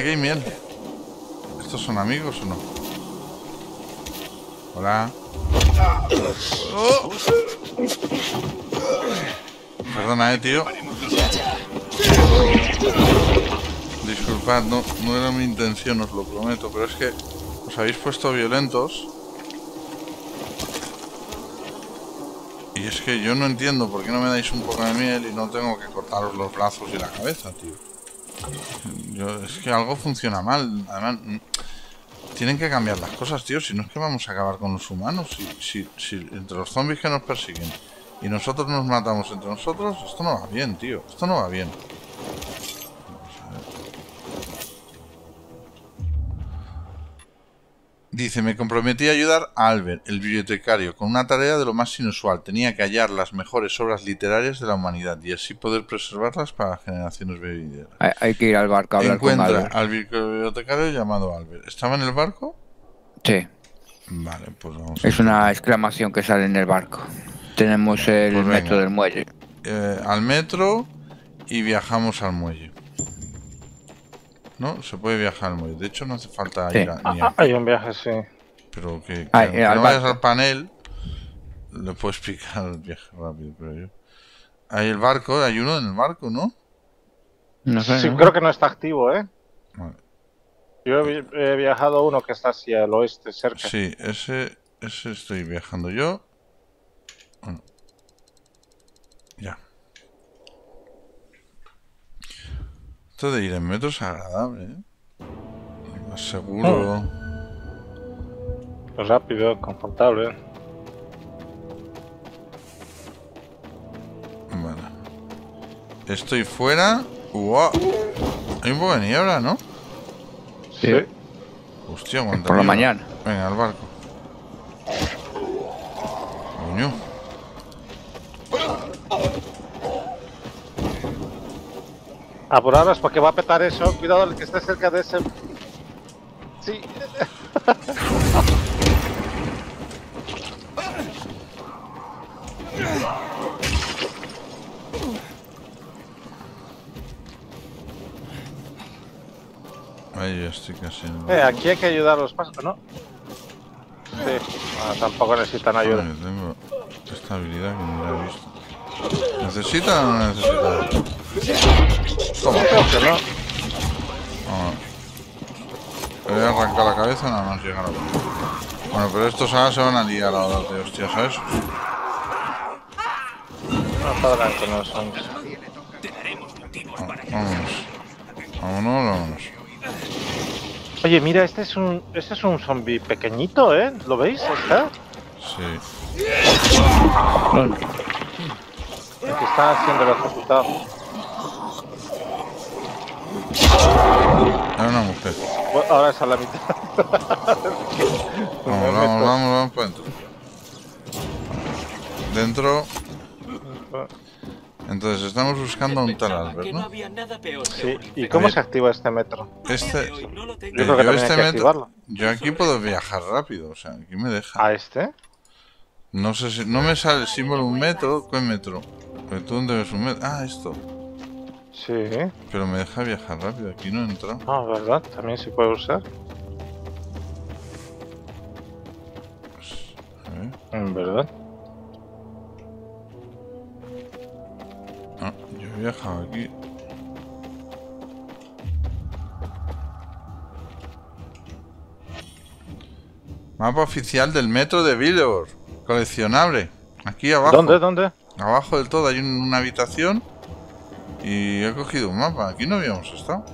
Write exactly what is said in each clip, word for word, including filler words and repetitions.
aquí hay miel. ¿Estos son amigos o no? Hola. Oh. Perdona, eh, tío. Disculpad, no, no era mi intención, os lo prometo, pero es que os habéis puesto violentos. Y es que yo no entiendo por qué no me dais un poco de miel y no tengo que cortaros los brazos y la cabeza, tío. Yo, es que algo funciona mal. Además, tienen que cambiar las cosas, tío. Si no es que vamos a acabar con los humanos. Si, si, si entre los zombies que nos persiguen y nosotros nos matamos entre nosotros, esto no va bien, tío. Esto no va bien. Dice, me comprometí a ayudar a Albert, el bibliotecario, con una tarea de lo más inusual. Tenía que hallar las mejores obras literarias de la humanidad y así poder preservarlas para generaciones venideras. Hay, hay que ir al barco a hablar Encuentra con Albert. Al bibliotecario llamado Albert. ¿Estaba en el barco? Sí. Vale, pues vamos. Es a... una exclamación que sale en el barco. Tenemos el pues metro del muelle. Eh, al metro y viajamos al muelle. No, se puede viajar al muelle. De hecho, no hace falta sí. ir a... Ah, hay un viaje, sí. Pero que, que Ay, no vayas al panel, le puedo explicar el viaje rápido, pero yo... Hay el barco, hay uno en el barco, ¿no? No sé. Sí, ¿no? Creo que no está activo, ¿eh? Vale. Yo he, he viajado a uno que está hacia el oeste, cerca. Sí, ese, ese estoy viajando yo. Bueno. Ya. Esto de ir en metro es agradable, ¿eh? Más seguro. Oh. Rápido, confortable. Vale. Estoy fuera. ¡Wow! Hay un poco de niebla, ¿no? Sí. Hostia, aguanta. Por la mañana. Venga, al barco. Coño. Apuraros porque va a petar eso. Cuidado el que esté cerca de ese... Sí. Ahí yo estoy casi... En el... Eh, aquí hay que ayudar a los pasos, ¿no? Sí. Ah, tampoco necesitan ayuda. Vale, tengo esta habilidad que no la he visto. ¿Necesitan o no necesitan? ¿Cómo? Creo que no. Ah, le voy a arrancar la cabeza nada más llegar a la... Bueno, pero estos ahora se van a liar ahora de hostias a esos. No podrán con los hombres. Vámonos. Vámonos, vámonos. Oye, mira, este es un... Este es un zombie pequeñito, ¿eh? ¿Lo veis? ¿Está? Sí. Aquí están haciendo los resultados. Era una mujer. Ahora es a la mitad. Vamos, vamos, vamos, vamos para dentro. Dentro. Entonces estamos buscando a un tal Albert, ¿no? Sí. ¿Y cómo se activa este metro? Este. Yo creo que yo también este hay que metro... activarlo. Yo aquí puedo viajar rápido, o sea, aquí me deja. ¿A este? No sé si. No me sale el símbolo un metro. ¿Cuál metro? Porque tú dónde ves un metro. Ah, esto. Sí. Pero me deja viajar rápido, aquí no entra. Ah, ¿verdad? También se puede usar. Pues, a ver. ¿Verdad? Ah, yo he viajado aquí. Mapa oficial del metro de Billeborg. Coleccionable. Aquí abajo. ¿Dónde? ¿Dónde? Abajo del todo hay una habitación. Y he cogido un mapa, aquí no habíamos estado.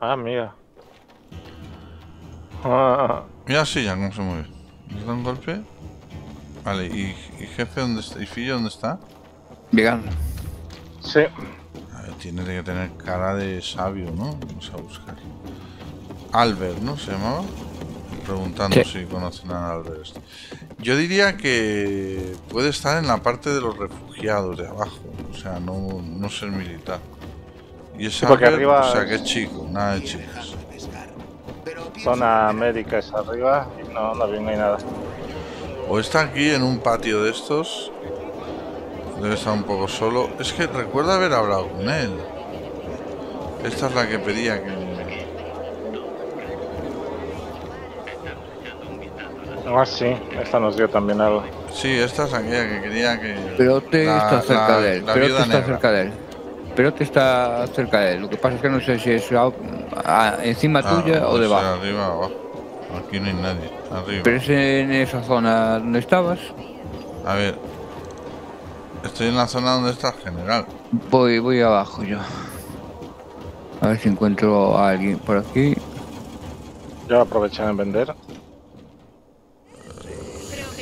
Ah, mira. Ah. Mira, sí, ya cómo se mueve. ¿Me da un golpe? Vale, ¿y, y jefe dónde está? ¿Y Fillo dónde está? Llegando. Sí. A ver, tiene que tener cara de sabio, ¿no? Vamos a buscar. Albert, ¿no? Se llamaba. Preguntando sí. si conocen a Albert. Yo diría que puede estar en la parte de los refugiados de abajo, o sea, no, no ser militar. Y es sí, Albert, arriba, o sea, que es chico, nada de chicas. Zona médica es arriba y no, no, no hay nada. O está aquí en un patio de estos, debe estar un poco solo. Es que recuerdo haber hablado con él. Esta es la que pedía que... Ah, sí, esta nos dio también algo. Sí, esta es aquella que quería que... Perote la, está cerca la, de él, Perote está negra. cerca de él. Perote está cerca de él, lo que pasa es que no sé si es a, a, encima ah, tuya no, o debajo. Arriba, abajo. Aquí no hay nadie, arriba. Pero es en esa zona donde estabas. A ver. Estoy en la zona donde está el general. Voy, voy abajo yo. A ver si encuentro a alguien por aquí. Yo aprovecharé en vender.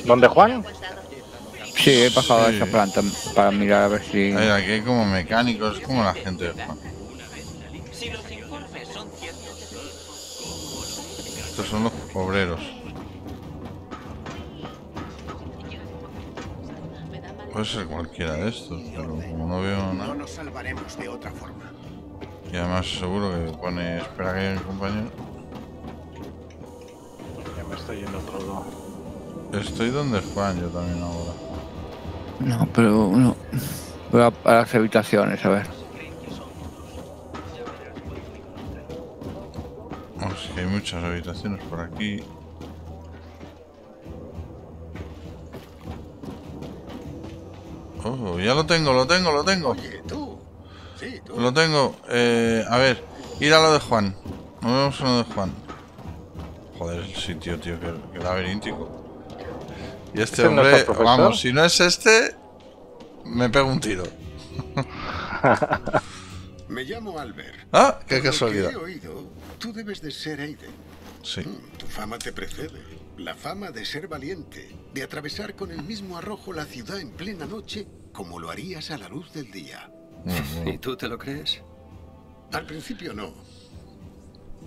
¿Dónde, Juan? Sí, he pasado sí. a esa planta para mirar a ver si... A ver, aquí hay como mecánicos, es como la gente de Juan. Estos son los obreros. Puede ser cualquiera de estos, pero como no veo nada... No nos salvaremos de otra forma. Y además seguro que pone... Espera que hay un compañero. Ya me estoy yendo otro lado. Estoy donde es Juan yo también ahora. No, pero no. Voy a, a las habitaciones, a ver. Oh, es que hay muchas habitaciones por aquí. Oh, ya lo tengo, lo tengo, lo tengo. Oye, tú. Sí, tú. Lo tengo. Eh, a ver, ir a lo de Juan. Nos vemos a lo de Juan. Joder, el sitio, tío, que, que laberíntico. Y este, este hombre, no vamos, si no es este, me pego un tiro. Me llamo Albert. Ah, qué casualidad. He oído, tú debes de ser Aiden. Sí. Mm, tu fama te precede. La fama de ser valiente, de atravesar con el mismo arrojo la ciudad en plena noche, como lo harías a la luz del día. ¿Y tú te lo crees? Al principio no,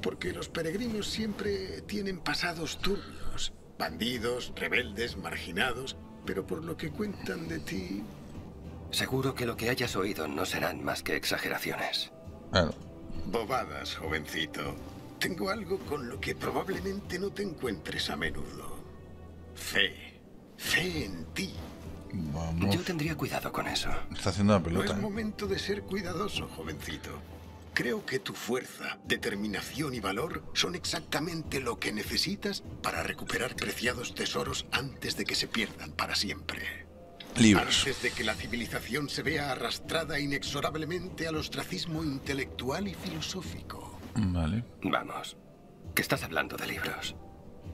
porque los peregrinos siempre tienen pasados turbios, bandidos, rebeldes, marginados, pero por lo que cuentan de ti... Seguro que lo que hayas oído no serán más que exageraciones. Ah. Bobadas, jovencito. Tengo algo con lo que probablemente no te encuentres a menudo. Fe. Fe en ti. Vamos. Yo tendría cuidado con eso. Está haciendo la pelota. No es momento de ser cuidadoso, jovencito. Creo que tu fuerza, determinación y valor son exactamente lo que necesitas para recuperar preciados tesoros antes de que se pierdan para siempre. Libros. Antes de que la civilización se vea arrastrada inexorablemente al ostracismo intelectual y filosófico. Vale. Vamos. ¿Qué estás hablando de libros?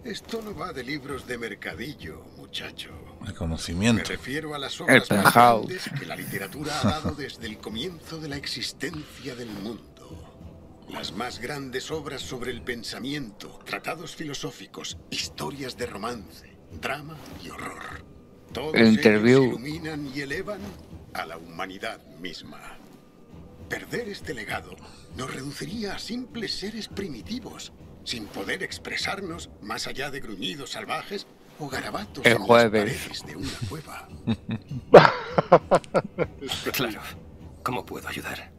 Esto no va de libros de mercadillo, muchacho. El conocimiento. Me refiero a las obras más grandes que la literatura ha dado desde el comienzo de la existencia del mundo. Las más grandes obras sobre el pensamiento, tratados filosóficos, historias de romance, drama y horror. Todos ellos iluminan y elevan a la humanidad misma. Perder este legado nos reduciría a simples seres primitivos, sin poder expresarnos más allá de gruñidos salvajes o garabatos en las paredes de una cueva. Claro. ¿Cómo puedo ayudar?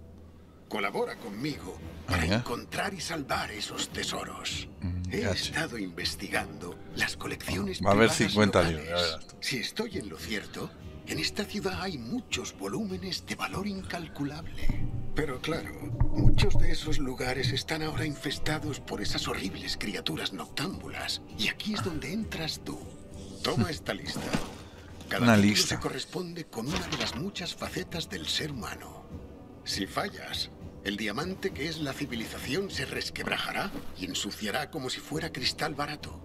Colabora conmigo para encontrar y salvar esos tesoros. He estado investigando las colecciones. Va a haber cincuenta libros. Si estoy en lo cierto, en esta ciudad hay muchos volúmenes de valor incalculable. Pero claro, muchos de esos lugares están ahora infestados por esas horribles criaturas noctámbulas. Y aquí es donde entras tú. Toma esta lista. Cada una lista se corresponde con una de las muchas facetas del ser humano. Si fallas, el diamante que es la civilización se resquebrajará y ensuciará como si fuera cristal barato.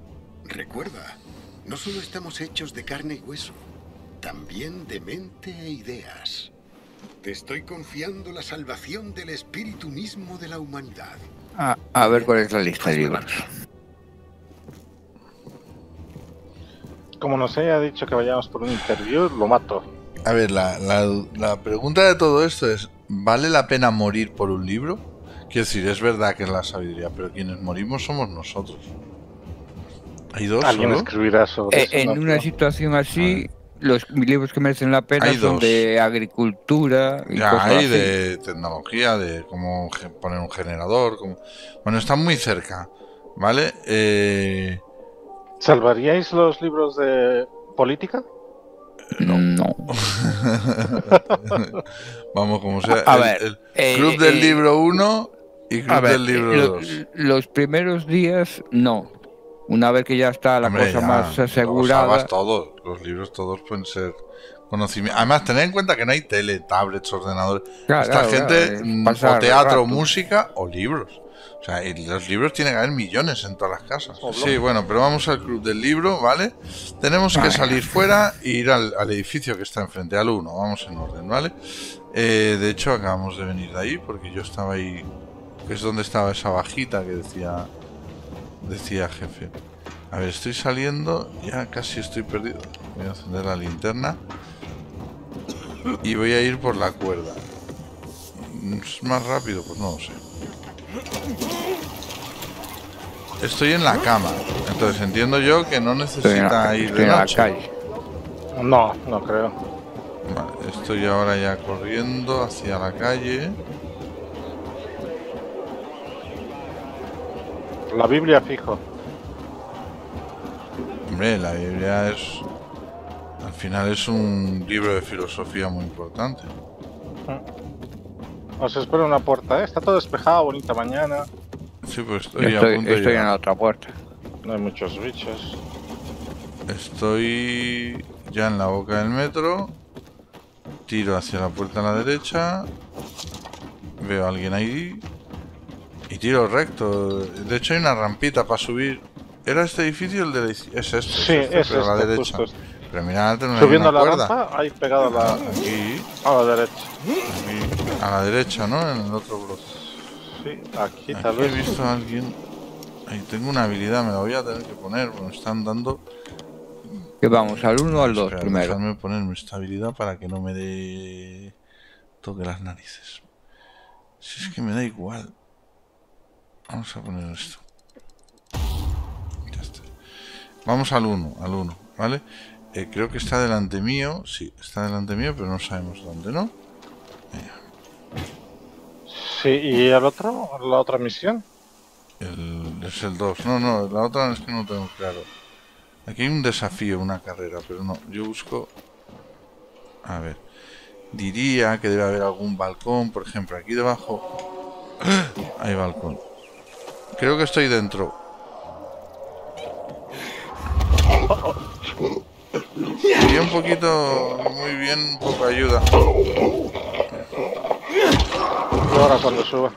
Recuerda, no solo estamos hechos de carne y hueso, también de mente e ideas. Te estoy confiando la salvación del espíritu mismo de la humanidad. Ah, a ver cuál es la lista de libros. Como nos haya dicho que vayamos por un interview, lo mato. A ver, la, la, la pregunta de todo esto es, ¿vale la pena morir por un libro? Quiero decir, es verdad que es la sabiduría, pero quienes morimos somos nosotros. ¿Hay dos? ¿Alguien solo? Escribirá sobre eh, eso, en ¿no? una situación así... Los libros que merecen la pena son de agricultura y ya, cosas hay así. De tecnología, de cómo poner un generador. Cómo... Bueno, están muy cerca, ¿vale? Eh... ¿Salvaríais los libros de política? Eh, no. no. Vamos, como sea. A el, ver, el Club eh, del eh, Libro uno A ver, libro los, los primeros días no. Una vez que ya está la Hombre, cosa ya, más asegurada. Los todos, los libros todos pueden ser conocimiento. Además, tened en cuenta que no hay tele, tablets, ordenadores. Claro, Esta claro, gente claro, pasar, o teatro, música o libros. O sea, los libros tienen que haber millones en todas las casas. Sí, bueno, pero vamos al club del libro, ¿vale? Tenemos que salir fuera e ir al, al edificio que está enfrente, al uno. Vamos en orden, ¿vale? Eh, de hecho, acabamos de venir de ahí porque yo estaba ahí, que es donde estaba esa bajita que decía, decía jefe. A ver, estoy saliendo, ya casi estoy perdido. Voy a encender la linterna y voy a ir por la cuerda. ¿Es más rápido? Pues no lo sé. Estoy en la cama, entonces entiendo yo que no necesita ir de noche. No, no creo. Vale, estoy ahora ya corriendo hacia la calle. La Biblia, fijo. Hombre, la Biblia es... Al final es un libro de filosofía muy importante. Os espero en una puerta, ¿eh? Está todo despejado, bonita mañana. Sí, pues estoy, estoy a punto de Estoy llegar. en la otra puerta. No hay muchos bichos. Estoy ya en la boca del metro. Tiro hacia la puerta a la derecha. Veo a alguien ahí. Y tiro recto. De hecho hay una rampita para subir. ¿Era este edificio el de la izquierda? Es este. Sí, es este, es este, a la derecha. Justo este. Pero mirad, subiendo la cuerda. rampa, ahí pegado a la... Aquí. A la derecha. Aquí. A la derecha, ¿no? En el otro bloque. Sí, aquí, aquí tal vez. He visto a alguien. Ahí tengo una habilidad, me la voy a tener que poner. Me están dando. Que vamos, al uno o al dos primero. Déjame ponerme esta habilidad para que no me dé. Toque las narices. Si es que me da igual. Vamos a poner esto. Ya está. Vamos al uno, al uno, ¿vale? Eh, creo que está delante mío. Sí, está delante mío, pero no sabemos dónde, ¿no? Mira. Sí, ¿y el otro? ¿La otra misión? El, es el dos. No, no, la otra es que no tengo claro. Aquí hay un desafío, una carrera, pero no. Yo busco... A ver. Diría que debe haber algún balcón, por ejemplo. Aquí debajo hay balcón. Creo que estoy dentro. Y un poquito... Muy bien, poca ayuda. Ahora cuando suba.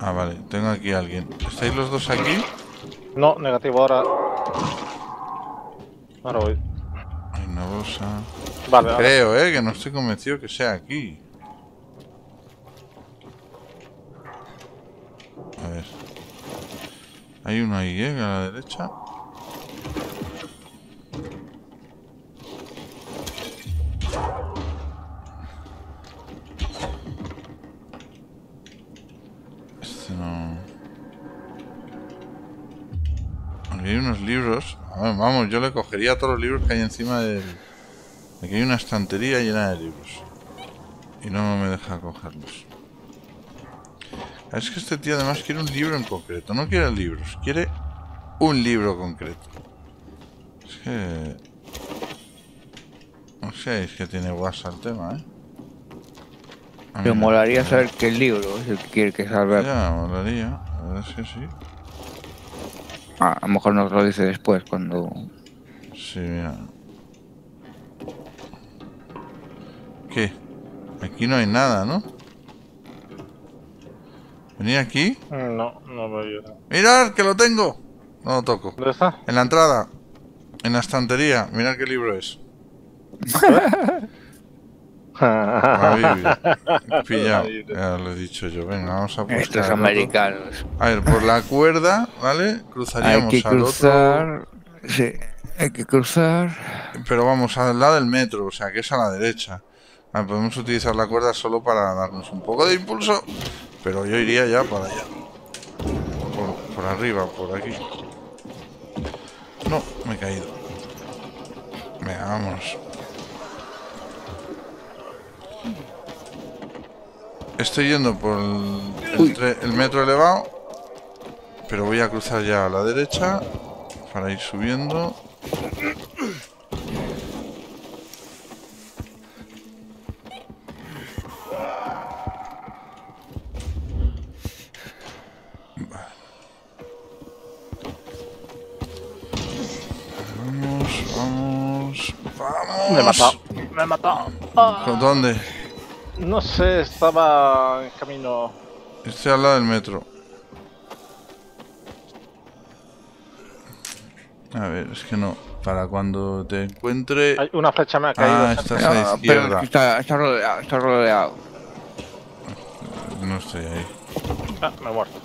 Ah, vale, tengo aquí a alguien. ¿Estáis los dos aquí? No, negativo, ahora. Ahora voy. Hay una bolsa. Vale, creo, ahora. eh, que no estoy convencido que sea aquí. A ver. Hay uno ahí, eh, a la derecha. Hay unos libros. Vamos, vamos, yo le cogería todos los libros que hay encima del... Aquí hay una estantería llena de libros. Y no me deja cogerlos. Es que este tío además quiere un libro en concreto. No quiere libros, quiere un libro concreto. Es que... No sé, es que tiene guasa el tema, ¿eh? Me molaría saber qué libro es el que quiere que salga. Ya, molaría. La verdad es que sí. Ah, a lo mejor nos lo dice después, cuando... Sí, mira. ¿Qué? Aquí no hay nada, ¿no? ¿Venía aquí? No, no me ayuda. ¡Mirad, que lo tengo! No lo toco. ¿Dónde está? En la entrada. En la estantería. Mirad qué libro es. Pillado, ya lo he dicho yo. Venga, vamos a por estos americanos. A ver, por la cuerda, ¿vale? Cruzaríamos al cruzar, otro. Sí, hay que cruzar. Pero vamos al lado del metro, o sea que es a la derecha. A ver, podemos utilizar la cuerda solo para darnos un poco de impulso, pero yo iría ya para allá. Por, por arriba, por aquí. No, me he caído. Venga, vamos. Estoy yendo por el, el, el metro elevado, pero voy a cruzar ya a la derecha para ir subiendo. Me he matado. Me he matado. Ah. ¿Pero dónde? No sé, estaba en camino. Estoy al lado del metro. A ver, es que no. Para cuando te encuentre. Hay una flecha me ha caído. Ah, estás a la izquierda. Pero está, está rodeado, está rodeado. No estoy ahí. Ah, me he muerto.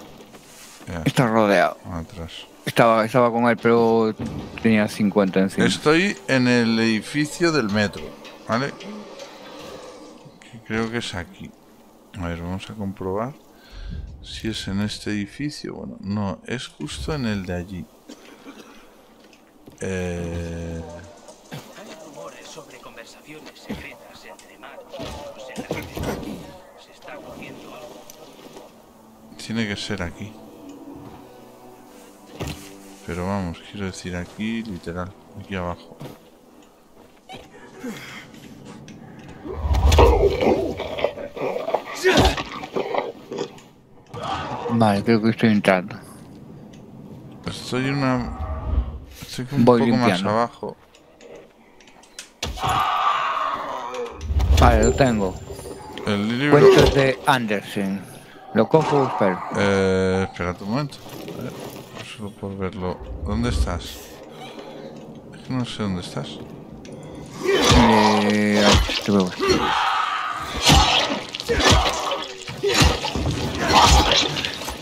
Yeah. Está rodeado. Atrás. Estaba, estaba con él, pero tenía cincuenta encima. Estoy en el edificio del metro, ¿vale? Creo que es aquí. A ver, vamos a comprobar si es en este edificio. Bueno, no, es justo en el de allí. Eh... Hay rumores sobre conversaciones secretas entre magos en la ciudad. Se está ocurriendo algo. Tiene que ser aquí. Pero vamos, quiero decir aquí, literal, aquí abajo. Vale, creo que estoy entrando. Estoy en una... Estoy un Voy poco limpiando. Más abajo. Vale, lo tengo. El libro. Cuentos de Andersen. ¿Lo cojo o espero? Eh, espérate un momento. A ver, solo por verlo. ¿Dónde estás? Es que no sé dónde estás. Eh, te veo.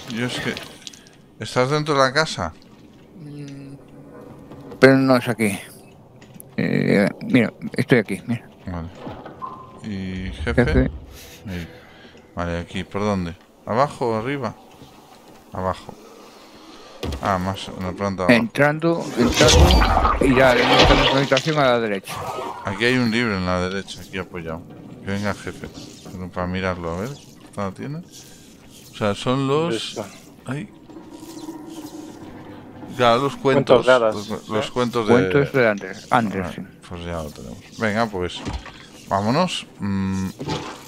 Yo es que... ¿Estás dentro de la casa? Pero no es aquí. Eh, mira, estoy aquí, mira. Vale. ¿Y jefe? jefe. Ahí. Vale, aquí, ¿por dónde? ¿Abajo o arriba? Abajo. Ah, más en la planta abajo. Entrando, entrando y ya, en la habitación a la derecha. Aquí hay un libro en la derecha, aquí apoyado. Que venga jefe, pero para mirarlo, a ver. ¿Dónde lo tienes? O sea, son los... Ay. Claro, los cuentos, cuentos raras, los, los ¿sí? cuentos de, cuentos de Andersen. Andersen. Ah, pues ya lo tenemos. Venga, pues vámonos. Mm.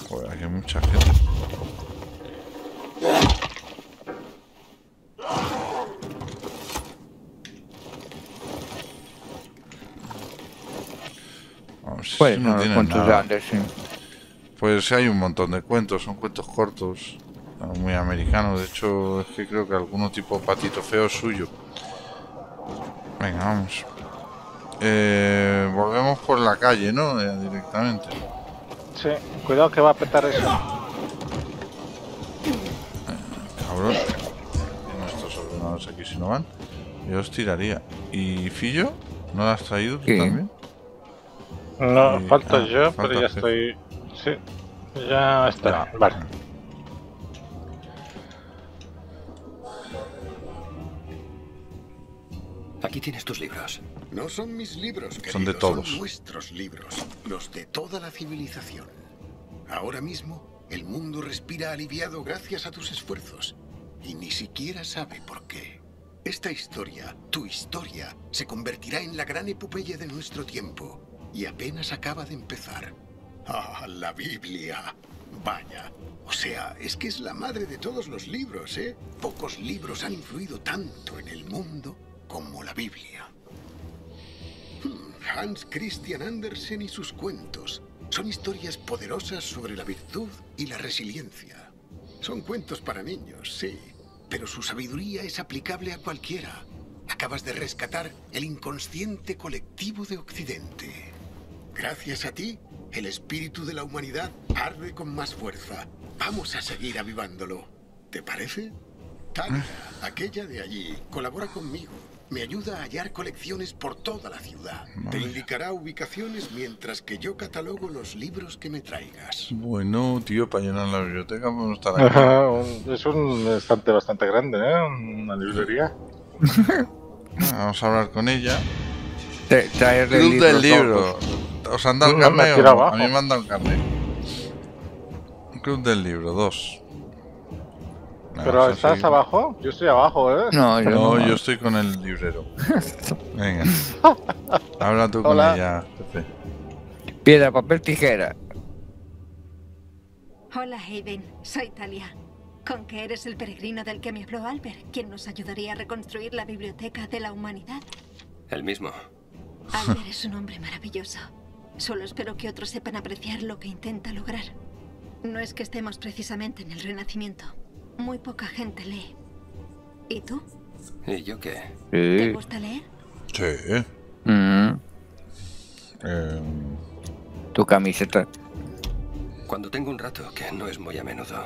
Joder, aquí hay mucha gente. Vamos, pues si no los cuentos nada. De Andersen. Pues hay un montón de cuentos, son cuentos cortos, muy americanos. De hecho, es que creo que alguno tipo patito feo suyo. Venga, vamos. Eh, volvemos por la calle, ¿no? Eh, directamente. Sí, cuidado que va a petar eso. Eh, cabrón. Tienen estos ordenadores aquí si no van. Yo os tiraría. ¿Y Fillo? ¿No lo has traído tú ¿Qué? También? No, y, falta ah, yo, falta pero ya jefe. Estoy... Sí, ya está. Vale. Aquí tienes tus libros. No son mis libros, querido. Son de todos. Son nuestros libros, los de toda la civilización. Ahora mismo, el mundo respira aliviado gracias a tus esfuerzos. Y ni siquiera sabe por qué. Esta historia, tu historia, se convertirá en la gran epopeya de nuestro tiempo. Y apenas acaba de empezar. ¡Ah, la Biblia! Vaya. O sea, es que es la madre de todos los libros, ¿eh? Pocos libros han influido tanto en el mundo... como la Biblia. Hans Christian Andersen y sus cuentos son historias poderosas sobre la virtud y la resiliencia. Son cuentos para niños, sí, pero su sabiduría es aplicable a cualquiera. Acabas de rescatar el inconsciente colectivo de Occidente. Gracias a ti, el espíritu de la humanidad arde con más fuerza. Vamos a seguir avivándolo. ¿Te parece? Talia, aquella de allí, colabora conmigo. Me ayuda a hallar colecciones por toda la ciudad. Madre. Te indicará ubicaciones mientras que yo catalogo los libros que me traigas. Bueno, tío, para llenar la biblioteca vamos a estar aquí. Es un estante bastante grande, ¿eh? Una librería. Vamos a hablar con ella. Traerle el libro. libro. ¿Os han dado el carnet o no? A mí me han dado el carnet. Club del libro, dos. ¿Pero estás seguir. abajo? Yo estoy abajo, ¿eh? No, yo, no, no. yo estoy con el librero. Venga. Habla tú Hola. con ella, jefe. Piedra, papel, tijera. Hola, Aiden. Soy Talia. Con que eres el peregrino del que me habló Albert, quien nos ayudaría a reconstruir la biblioteca de la humanidad. El mismo. Albert es un hombre maravilloso. Solo espero que otros sepan apreciar lo que intenta lograr. No es que estemos precisamente en el Renacimiento. Muy poca gente lee. ¿Y tú? ¿Y yo qué? ¿Te gusta leer? Sí. Mm. Eh... Tu camiseta. Cuando tengo un rato, que no es muy a menudo.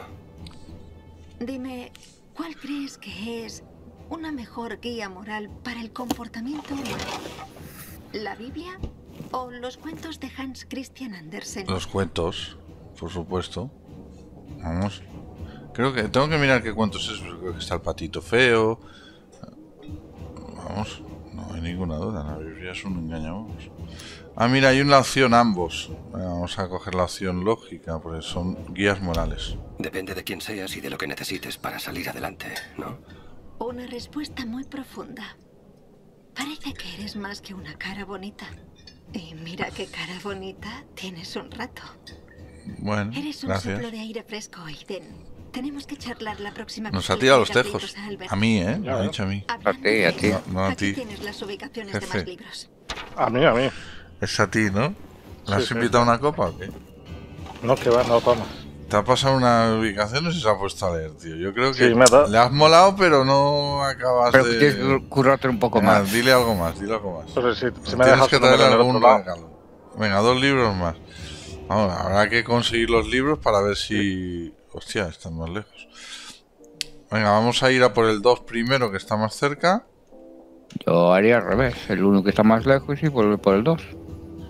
Dime, ¿cuál crees que es una mejor guía moral para el comportamiento humano? ¿La Biblia o los cuentos de Hans Christian Andersen? Los cuentos, por supuesto. Vamos. Creo que tengo que mirar qué cuentos es. Creo que está el patito feo. Vamos, no hay ninguna duda. La Biblia es un engaño. Vamos. Ah, mira, hay una opción ambos. Vamos a coger la opción lógica, porque son guías morales. Depende de quién seas y de lo que necesites para salir adelante, ¿no? Una respuesta muy profunda. Parece que eres más que una cara bonita. Y mira qué cara bonita tienes un rato. Bueno, eres un gracias. Soplo de aire fresco, Aiden. Tenemos que charlar la próxima vez. Nos ha tirado los tejos. A, a mí, ¿eh? Claro. Me ha dicho a mí. A ti, a ti. No, no a ti. Tienes las ubicaciones de más libros. A mí, a mí. Es a ti, ¿no? ¿Le has sí, invitado sí. una copa o qué? No, que va, no toma. Te ha pasado una ubicación, no sé si se ha puesto a leer, tío. Yo creo que sí, me ha le has molado, pero no acabas pero de... Pero tienes que currarte un poco más. más. Dile algo más, dile algo más. Pero si, si me tienes que traerle algún regalo. Venga, dos libros más. Vamos, habrá que conseguir los libros para ver si... Hostia, están más lejos. Venga, vamos a ir a por el dos primero, que está más cerca. Yo haría al revés. El uno que está más lejos y por, por el dos.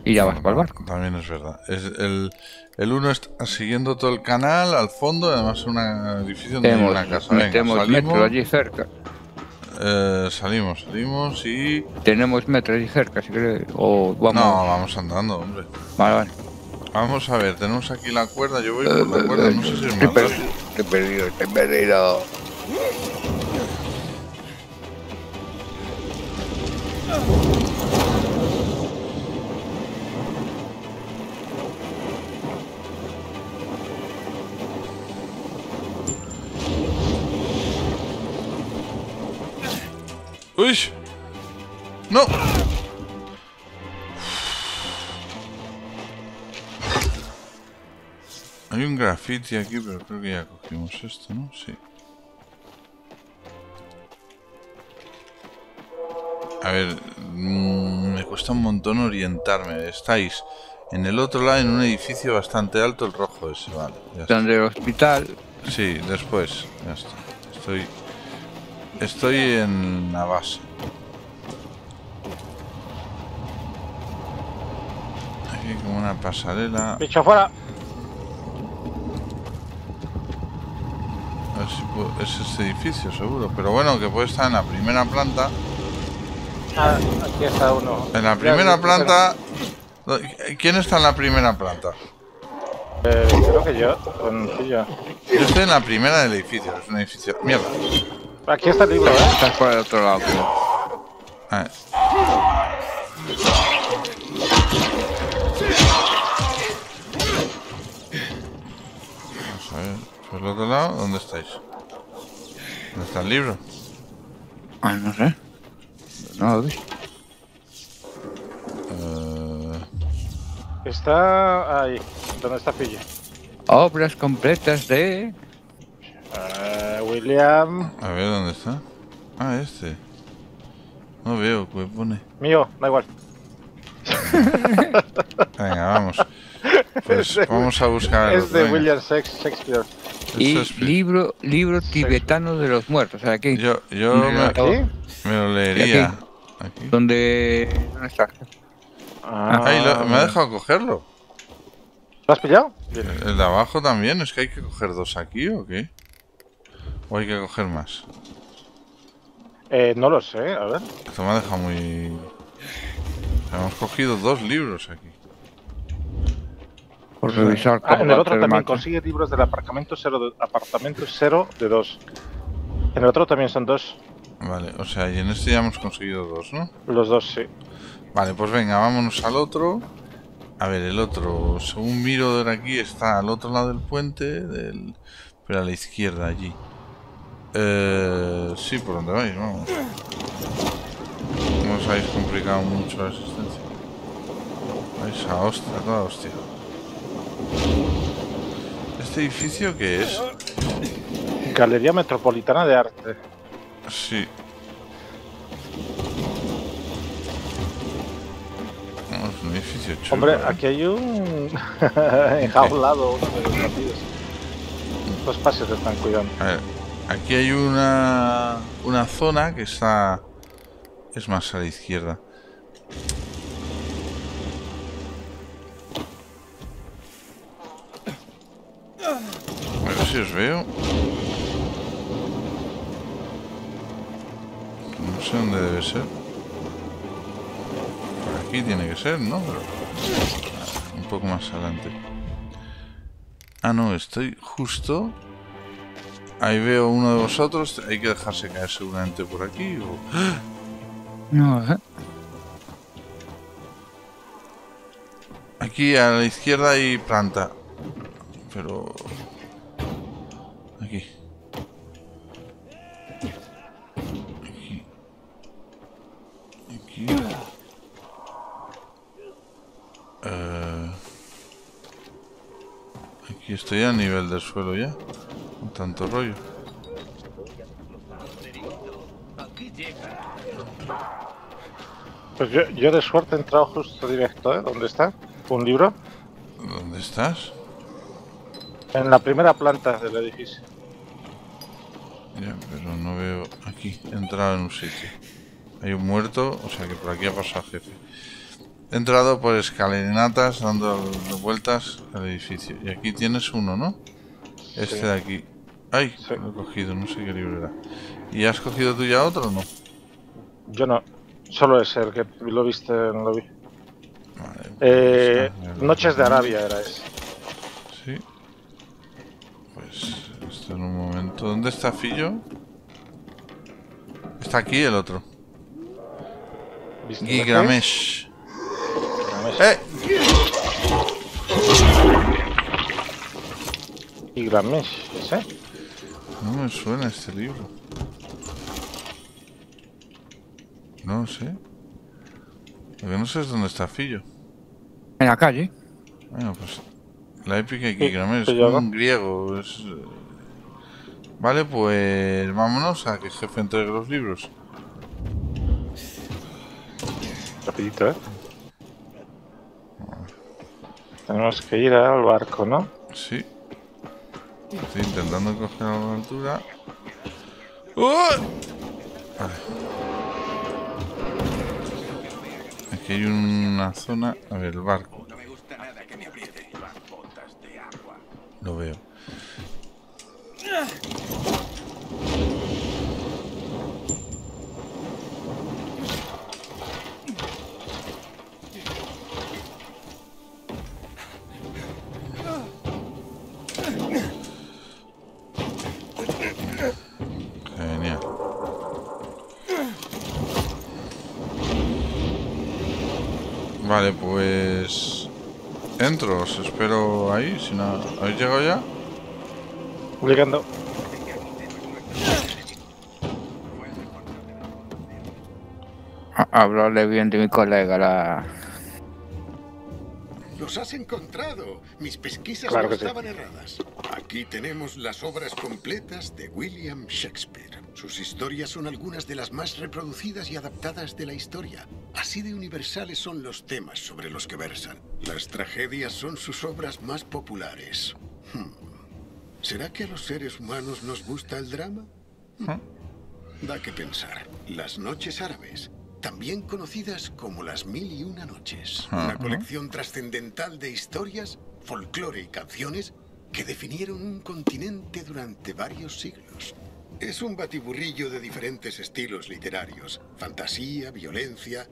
Y ya vas para el barco. También es verdad. Es el, el uno está siguiendo todo el canal al fondo, además es un edificio donde tenemos, hay una casa. Venga, tenemos salimos, metro allí cerca. Eh, salimos, salimos y... Tenemos metro allí cerca, si quieres. O vamos... No, vamos andando, hombre. Vale, vale. Vamos a ver, tenemos aquí la cuerda, yo voy por la cuerda, no sé si es más rápido. Te he perdido, te he perdido. ¡Uy! ¡No! Hay un graffiti aquí, pero creo que ya cogimos esto, ¿no? Sí. A ver, mmm, me cuesta un montón orientarme. Estáis en el otro lado, en un edificio bastante alto, el rojo ese, vale. ¿Donde el hospital? Sí, después. Ya está. Estoy... Estoy en la base. Aquí como una pasarela. ¡Picho afuera! A ver si puedo... Es este edificio, seguro. Pero bueno, que puede estar en la primera planta. Ah, aquí está uno. En la primera planta... ¿Quién está en la primera planta? Eh, creo que yo. Yo estoy en la primera del edificio. Es un edificio... Mierda. Aquí está el libro, ¿eh? Estás por el otro lado, tío. A ver. Vamos a ver. ¿Por el otro lado? ¿Dónde estáis? ¿Dónde está el libro? Ah, no sé. No lo vi. Uh... Está... ahí. ¿Dónde está Pilla? Obras completas de... Uh, William. A ver, ¿dónde está? Ah, este. No veo, ¿qué pone? Mío, da igual. Venga, vamos. Pues de, vamos a buscar. Es de William Shakespeare. Y Shakespeare. libro libro tibetano de los muertos. Aquí. Yo, yo me, me, aquí? me lo leería. Aquí. Aquí. ¿Dónde, ¿Dónde está? Ah, Ahí lo, me ha dejado cogerlo. ¿Lo has pillado? Bien. El de abajo también. ¿Es que hay que coger dos aquí o qué? ¿O hay que coger más? Eh, no lo sé, a ver. Esto me ha dejado muy... Hemos cogido dos libros aquí. Por revisar. Ah, en el otro también consigue libros del apartamento cero de dos. En el otro también son dos. Vale, o sea, y en este ya hemos conseguido dos, ¿no? Los dos, sí. Vale, pues venga, vámonos al otro. A ver, el otro, según miro de aquí, está al otro lado del puente, del... pero a la izquierda allí. Eh, sí, por donde vais, vamos. No os habéis complicado mucho la asistencia. Esa hostia, toda hostia. ¿Este edificio qué es? Galería Metropolitana de Arte. Sí. Es un edificio chulo. Hombre, aquí hay un enjaulado. Los pases están cuidando. A ver, aquí hay una una zona que está es más a la izquierda. A ver si os veo. No sé dónde debe ser. Por aquí tiene que ser, ¿no? Pero un poco más adelante. Ah, no, estoy justo. Ahí veo uno de vosotros. Hay que dejarse caer seguramente por aquí. O... ¡Ah! No, ¿eh? Aquí a la izquierda hay planta. Pero... Aquí. Aquí. Aquí. Uh... Aquí estoy a nivel del suelo ya. Con tanto rollo. Pues yo, yo de suerte he entrado justo directo, ¿eh? ¿Dónde está? ¿Un libro? ¿Dónde estás? En la primera planta del edificio. Ya, pero no veo... Aquí, he entrado en un sitio. Hay un muerto, o sea que por aquí ha pasado jefe. He entrado por escalinatas, dando vueltas al edificio. Y aquí tienes uno, ¿no? Sí. Este de aquí. ¡Ay! Sí. Lo he cogido, no sé qué libro era. ¿Y has cogido tú ya otro o no? Yo no. Solo ese, el que lo viste, no lo vi. Vale, pues eh, está, Noches de Arabia era ese. Sí. Pues esto en un momento. ¿Dónde está Fillo? Está aquí el otro. Gigramesh. ¡Eh! Gigramesh, ¿ese? No me suena este libro. No sé. Lo que no sé es dónde está Fillo. En la calle. Bueno, pues... La épica Gigramesh es como un griego. Es... Vale, pues vámonos a que el jefe entregue los libros. Rapidito, ¿eh? Vale. Tenemos que ir al barco, ¿no? Sí. Estoy intentando coger a la altura. ¡Oh! Vale. Aquí hay una zona... A ver, el barco. Lo veo. Genial. Vale, pues... Entro, os espero ahí, si no... ¿Habéis llegado ya? Publicando. Hablarle bien de mi colega, la... ¡Los has encontrado! Mis pesquisas claro no estaban sí. erradas. Aquí tenemos las obras completas de William Shakespeare. Sus historias son algunas de las más reproducidas y adaptadas de la historia. Así de universales son los temas sobre los que versan. Las tragedias son sus obras más populares. Hmm. ¿Será que a los seres humanos nos gusta el drama? Hmm. Da que pensar. Las Noches Árabes, también conocidas como las Mil y Una Noches. Una colección trascendental de historias, folclore y canciones que definieron un continente durante varios siglos. Es un batiburrillo de diferentes estilos literarios, fantasía, violencia...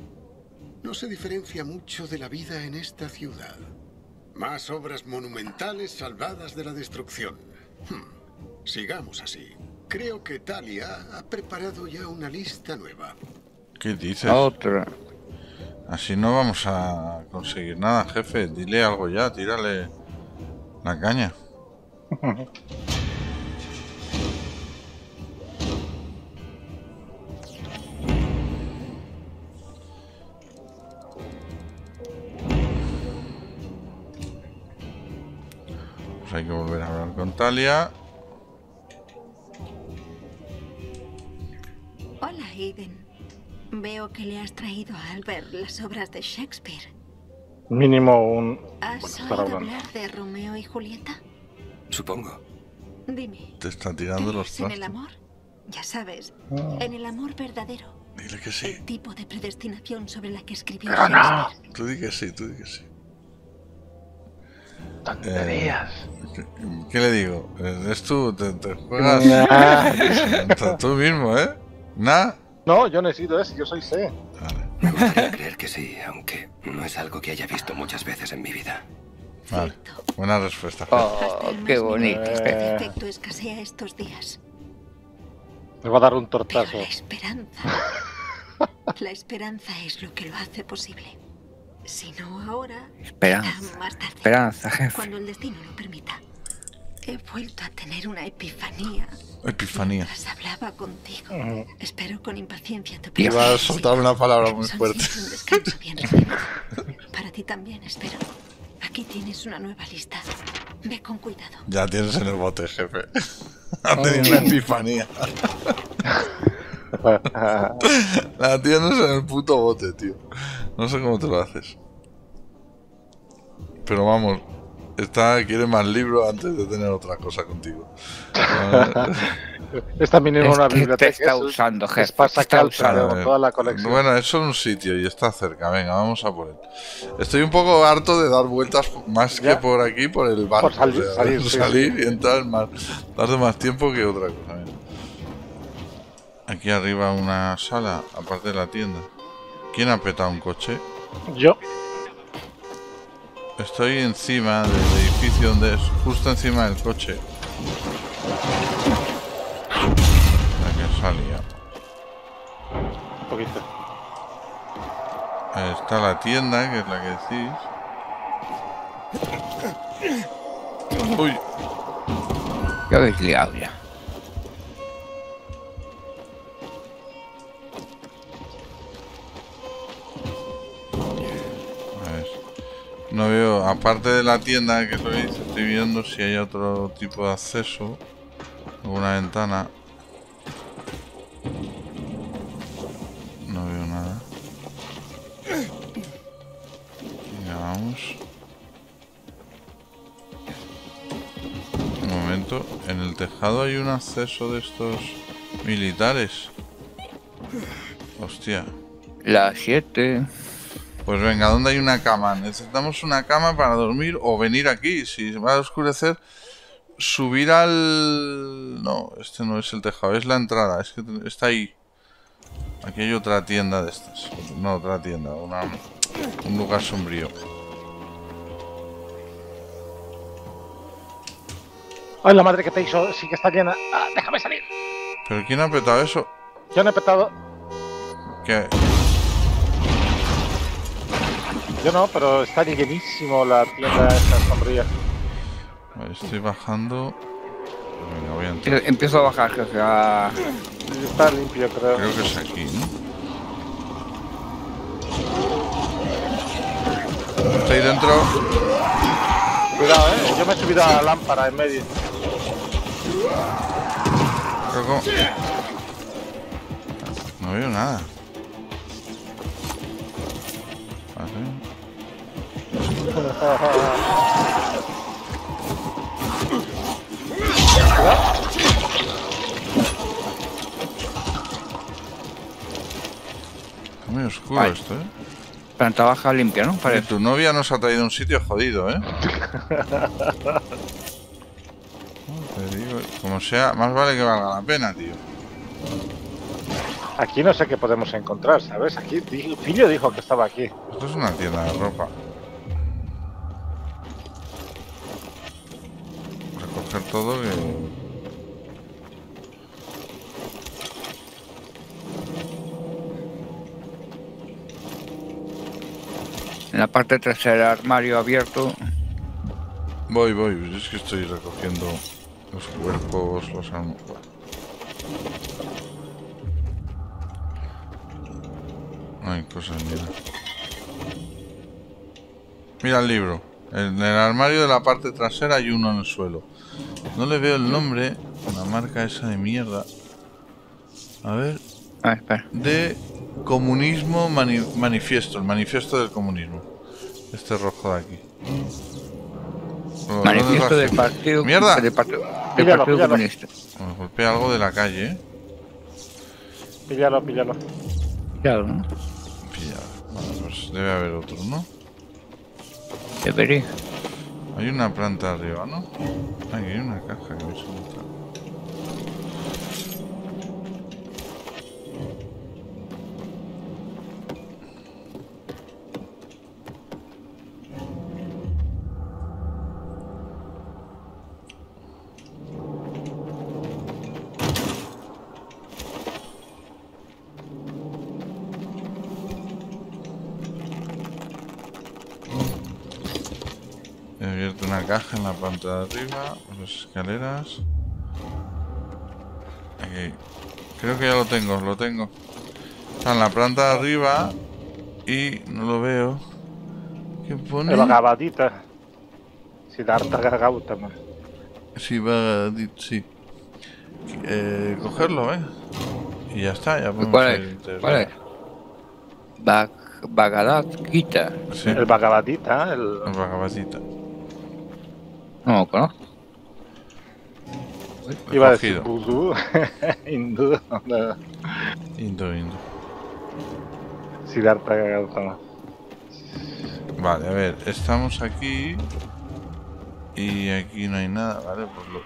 No se diferencia mucho de la vida en esta ciudad. Más obras monumentales salvadas de la destrucción. Hmm. Sigamos así. Creo que Talia ha preparado ya una lista nueva. ¿Qué dices? Otra. Así no vamos a conseguir nada, jefe. Dile algo ya, tírale la caña. hay que volver a hablar con Talia. Hola, Aiden. Veo que le has traído a Albert las obras de Shakespeare. Mínimo un... ¿Has bueno, oído hablar de Romeo y Julieta? Supongo. Dime. Te está tirando los trastos. ¿En el amor? Ya sabes, ah. en el amor verdadero. Dile que sí. El tipo de predestinación sobre la que escribió Shakespeare. No. Tú di que sí, tú di que sí. Tonterías. Eh, ¿qué, ¿Qué le digo? Es tú, te, te juegas. Nah. Tú mismo, ¿eh? ¿Nah? No, yo no he sido ese, yo soy C. Vale. Me gustaría creer que sí, aunque no es algo que haya visto muchas veces en mi vida. Vale, buena respuesta. Oh, qué bonito. Este defecto escasea estos días. Me va a dar un tortazo. Pero la esperanza. La esperanza es lo que lo hace posible. Si no ahora, esperanza, más tarde, esperanza, jefe. Cuando el destino lo permita. He vuelto a tener una epifanía. Epifanía. Mientras hablaba contigo. Mm. Espero con impaciencia tu presencia. Iba a soltar una palabra muy fuerte. Un descanso bien recibido. Para ti también, espero. Aquí tienes una nueva lista. Ve con cuidado. Ya tienes en el bote, jefe. Ha tenido una epifanía. La tienes en el puto bote, tío. No sé cómo te lo haces. Pero vamos. Esta quiere más libros antes de tener otra cosa contigo. Esta mini es una biblioteca. Te está usando, jefe. Pasa está usando con toda la colección. Bueno, eso es un sitio y está cerca. Venga, vamos a por él. Estoy un poco harto de dar vueltas más ¿Ya? que por aquí, por el barco. Por salir, o sea, salir, sí, salir sí. y entrar más. Tarde más tiempo que otra cosa. Mira. Aquí arriba una sala, aparte de la tienda. ¿Quién ha petado un coche? Yo. Estoy encima del edificio donde es, justo encima del coche. La que salía. Un poquito. Ahí está la tienda, que es la que decís. Uy. Ya habéis liado ya. No veo, aparte de la tienda que estoy, estoy viendo si hay otro tipo de acceso, alguna ventana. No veo nada. Venga, vamos. Un momento, en el tejado hay un acceso de estos militares. Hostia. La siete. Pues venga, ¿dónde hay una cama? Necesitamos una cama para dormir o venir aquí. Si va a oscurecer, subir al... No, este no es el tejado, es la entrada. Es que está ahí. Aquí hay otra tienda de estas. No, otra tienda, una... un lugar sombrío. ¡Ay, la madre que te hizo! Sí que está llena. Ah, ¡déjame salir! ¿Pero quién ha apretado eso? Yo no he apretado. ¿Qué? Yo no, pero está llenísimo la tienda esta sombría. Estoy bajando. Venga, voy a entrar. Empiezo a bajar, jefe. A... Está limpio, creo. Creo que es aquí, ¿no? Está ahí dentro. Cuidado, eh. Yo me he subido a la lámpara en medio. Pero como... No veo nada. Vale. Está muy oscuro Ay. esto, ¿eh? Planta baja limpia, ¿no? Parece. Tu novia nos ha traído un sitio jodido, ¿eh? Te digo, como sea, más vale que valga la pena, tío. Aquí no sé qué podemos encontrar, ¿sabes? Aquí, Filio dijo que estaba aquí. Esto es una tienda de ropa. Recoger todo que... En la parte trasera, armario abierto. Voy, voy. Es que estoy recogiendo los cuerpos, los armas... Hay cosas, mira. Mira el libro. En el armario de la parte trasera hay uno en el suelo. No le veo el nombre. La marca esa de mierda. A ver. Ah, espera. De comunismo mani manifiesto. El manifiesto del comunismo. Este rojo de aquí. Los manifiesto del partido. Mierda. Del partido, del píllalo, partido píllalo. Comunista. Me golpeé algo de la calle. ¿eh? Píllalo, píllalo. Píllalo, ¿no? Píllalo. Bueno, pues debe haber otro, ¿no? Debería. Hay una planta arriba, ¿no? Ay, hay una caja que me suelta. Caja en la planta de arriba, las escaleras. Aquí. Creo que ya lo tengo, lo tengo. Está en la planta de arriba y no lo veo. ¿Qué pone? Vagabadita. Si la harta gargauta más. Si vagadita, sí. Eh, cogerlo, eh. Y ya está, ya podemos. ¿Cuál es? ¿Cuál es? Bag Bhagavad Gita. Sí. El Bhagavad Gita, el. El Bhagavad Gita. No, ¿no? Iba a decir vudú, hindú, no. Hindú, hindú. Sí, la harta cagada. Vale, a ver, estamos aquí y aquí no hay nada, ¿vale? Pues lo,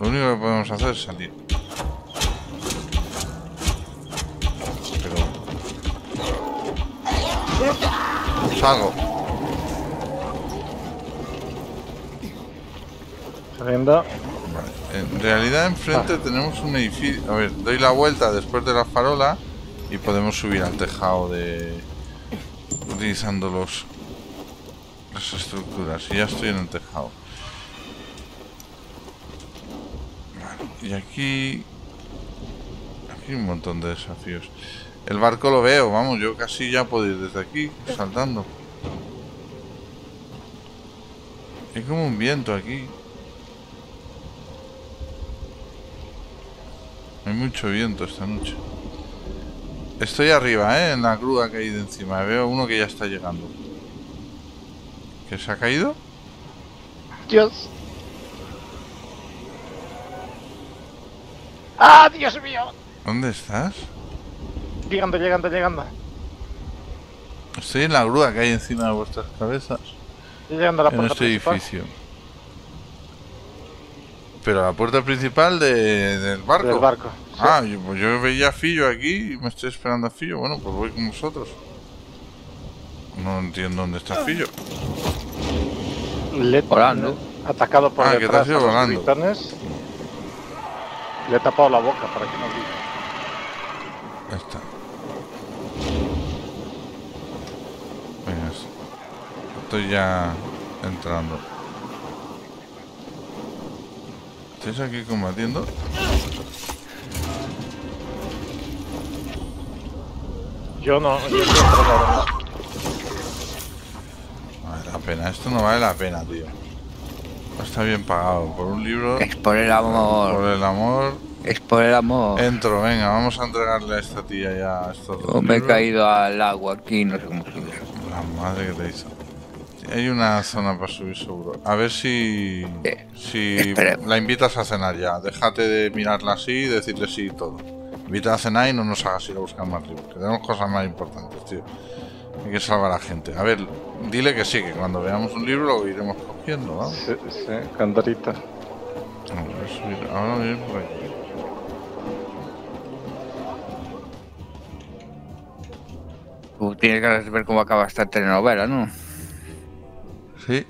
lo único que podemos hacer es salir. Pero... Salgo. Vale. En realidad enfrente ah. tenemos un edificio. A ver, doy la vuelta después de la farola y podemos subir al tejado de utilizando los las estructuras. Y ya estoy en el tejado. Vale. Y aquí aquí hay un montón de desafíos. El barco lo veo, vamos, yo casi ya puedo ir desde aquí saltando. Hay como un viento aquí. Hay mucho viento esta noche. Estoy arriba, ¿eh? En la grúa que hay de encima. Veo uno que ya está llegando. ¿Que se ha caído? Dios. ¡Ah, Dios mío! ¿Dónde estás? Llegando, llegando, llegando. Estoy en la grúa que hay encima de vuestras cabezas. Estoy llegando a la puerta principal. En este edificio. Pero la puerta principal de, del barco. Del barco. Sí. Ah, yo, pues yo veía a Fillo aquí y me estoy esperando a Fillo. Bueno, pues voy con vosotros. No entiendo dónde está Fillo. Le volando. Atacado por ah, detrás que te has ido volando. Los le he tapado la boca para que no diga. Ahí está. Venga, estoy ya entrando. ¿Estáis aquí combatiendo? Yo no, yo estoy preparado. No vale la pena, esto no vale la pena, tío. No está bien pagado, por un libro... Es por el amor. Por el amor... Es por el amor. Entro, venga, vamos a entregarle a esta tía ya estos dos libros. Me he caído al agua aquí, no sé cómo subir. La madre que te hizo. Hay una zona para subir seguro. A ver si... Si Esperemos. La invitas a cenar ya. Déjate de mirarla así y decirle sí y todo. Invita a cenar y no nos hagas ir a buscar más libros. Que tenemos cosas más importantes, tío. Hay que salvar a la gente. A ver, dile que sí, que cuando veamos un libro lo iremos cogiendo, ¿no? Sí, sí, cantarita. Voy a subir. Ahora voy a ir por aquí. Tú tienes ganas de ver cómo acaba esta telenovela, ¿no? Sí.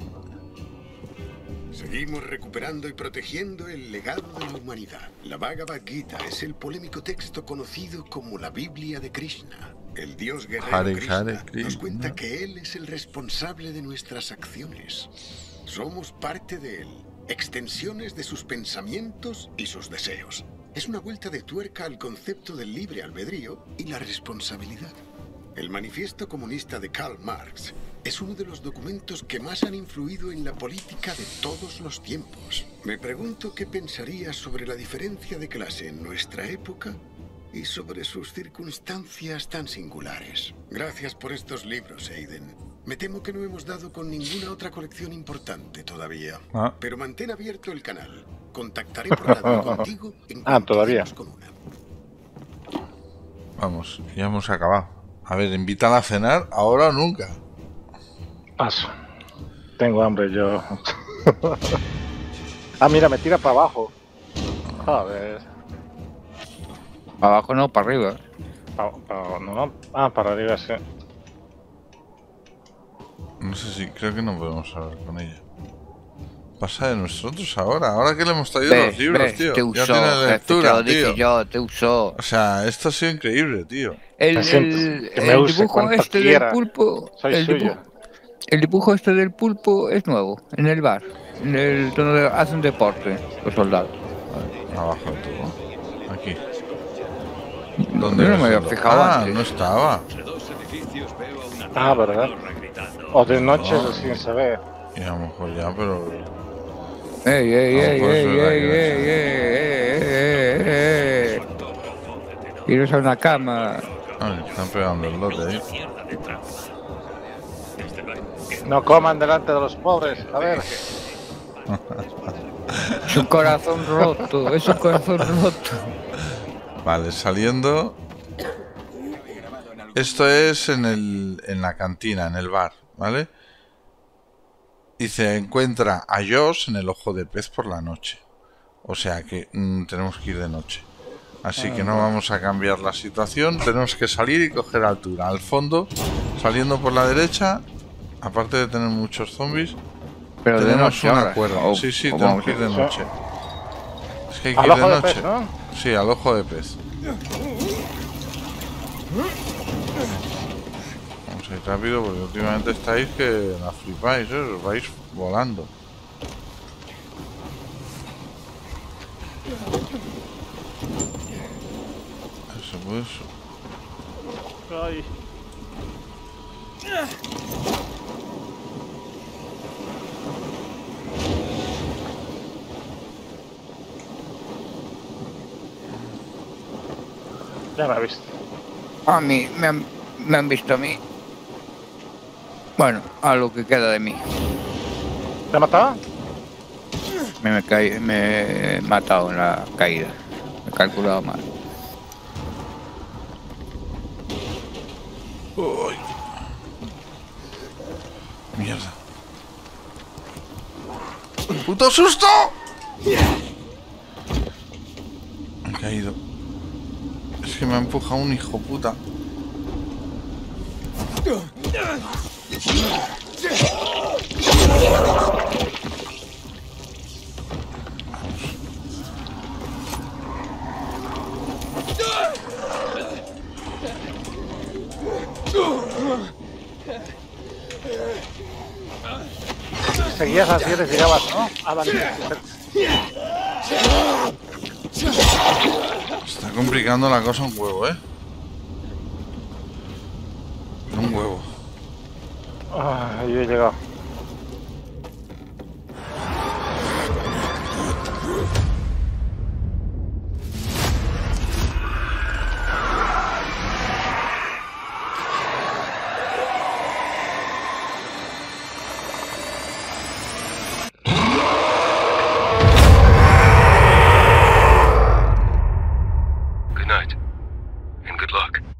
Seguimos recuperando y protegiendo el legado de la humanidad. La Bhagavad Gita es el polémico texto conocido como la Biblia de Krishna. El dios guerrero Hare, Krishna, Hare, Krishna nos cuenta que él es el responsable de nuestras acciones. Somos parte de él, extensiones de sus pensamientos y sus deseos. Es una vuelta de tuerca al concepto del libre albedrío y la responsabilidad. El Manifiesto Comunista de Karl Marx es uno de los documentos que más han influido en la política de todos los tiempos. Me pregunto qué pensaría sobre la diferencia de clase en nuestra época y sobre sus circunstancias tan singulares. Gracias por estos libros, Aiden. Me temo que no hemos dado con ninguna otra colección importante todavía. Ah. Pero mantén abierto el canal. Contactaré por contigo en ah, todavía. Con una. Vamos, ya hemos acabado. A ver, invitan a cenar ahora o nunca. Paso. Tengo hambre yo. Ah, mira, me tira para abajo. A ver. Para abajo no, para arriba. Pa pa no. Ah, para arriba sí. No sé si, creo que no podemos hablar con ella. Pasa de nosotros ahora. Ahora que le hemos traído ves, los libros, ves, tío. Te usó, ya tiene lectura, te tío. Yo, te usó. O sea, esto ha sido increíble, tío. El, el, el dibujo este quiera. del pulpo. El dibujo, el dibujo este del pulpo es nuevo. En el bar. En el donde hacen deporte los soldados. Vale, abajo todo. Aquí. ¿Dónde Yo no me había fijado ah, antes. No estaba. Ah, verdad. O de noche oh. sin saber. Y a lo mejor ya, pero. ¡Ey, ey, ey, ey, ey, ey, ey, ey, ey! Iros a una cama. Ay, están pegando el lote ahí. No coman delante de los pobres, a ver. Es un corazón roto, es un corazón roto. Vale, saliendo. Esto es en, el, en la cantina, en el bar, ¿vale? Y se encuentra a Josh en el Ojo de Pez por la noche. O sea que mmm, tenemos que ir de noche. Así que no vamos a cambiar la situación. Tenemos que salir y coger altura. Al fondo, saliendo por la derecha, aparte de tener muchos zombies, pero tenemos de noche, una cuerda. O, sí, sí, tenemos que ir de noche. Es que hay que ir de noche. Sí, al Ojo de Pez. Rápido, porque últimamente estáis que la flipáis, ¿eh? Os vais volando. Eso pues. Ay. Ya me ha visto. A mí, me han, me han visto a mí. Bueno, a lo que queda de mí. ¿Te ha matado? Me, me, caí, me he matado en la caída. Me he calculado mal. Uy. Mierda. ¡Puto susto! Me he caído. Es que me ha empujado un hijo puta. Seguías así, les llegabas, ¿no? Está complicando la cosa un huevo, ¿eh? Un huevo. Ah, yo he llegado. Good night, and good luck.